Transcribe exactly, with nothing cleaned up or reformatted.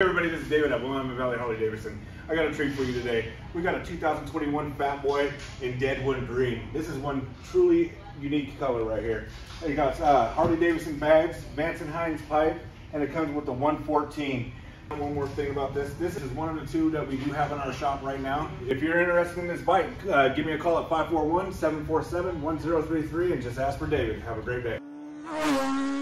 Hey everybody, this is David at Willamette Valley Harley-Davidson. I got a treat for you today. We got a two thousand twenty-one Fat Boy in Deadwood Green. This is one truly unique color right here. It got uh, Harley-Davidson bags, Manson Hines pipe, and it comes with the one fourteen. One more thing about this. This is one of the two that we do have in our shop right now. If you're interested in this bike, uh, give me a call at five four one, seven four seven, one zero three three and just ask for David. Have a great day.